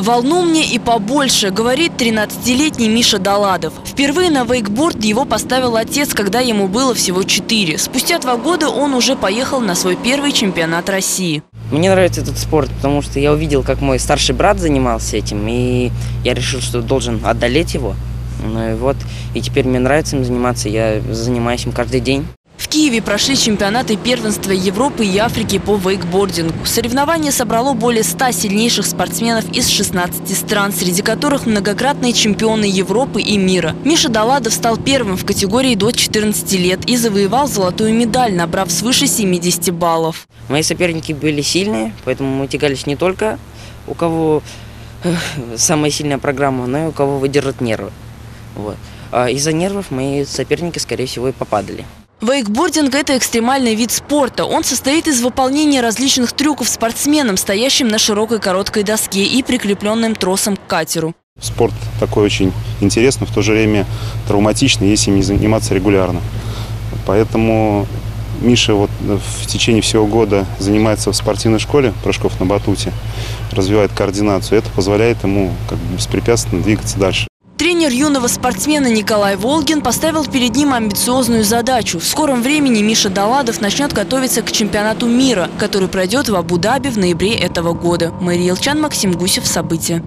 «Волну мне и побольше», говорит 13-летний Миша Доладов. Впервые на вейкборд его поставил отец, когда ему было всего 4. Спустя 2 года он уже поехал на свой первый чемпионат России. Мне нравится этот спорт, потому что я увидел, как мой старший брат занимался этим, и я решил, что должен одолеть его. Ну и вот, и теперь мне нравится им заниматься, я занимаюсь им каждый день. В Киеве прошли чемпионаты первенства Европы и Африки по вейкбордингу. Соревнование собрало более 100 сильнейших спортсменов из 16 стран, среди которых многократные чемпионы Европы и мира. Миша Доладов стал первым в категории до 14 лет и завоевал золотую медаль, набрав свыше 70 баллов. Мои соперники были сильные, поэтому мы тягались не только у кого самая сильная программа, но и у кого выдержат нервы. Вот. А из-за нервов мои соперники, скорее всего, и попадали. Вейкбординг – это экстремальный вид спорта. Он состоит из выполнения различных трюков спортсменом, стоящим на широкой короткой доске и прикрепленным тросом к катеру. Спорт такой очень интересный, в то же время травматичный, если не заниматься регулярно. Поэтому Миша вот в течение всего года занимается в спортивной школе прыжков на батуте, развивает координацию. Это позволяет ему как бы беспрепятственно двигаться дальше. Тренер юного спортсмена Николай Волгин поставил перед ним амбициозную задачу. В скором времени Миша Доладов начнет готовиться к чемпионату мира, который пройдет в Абу-Даби в ноябре этого года. Мэри Елчян, Максим Гусев, события.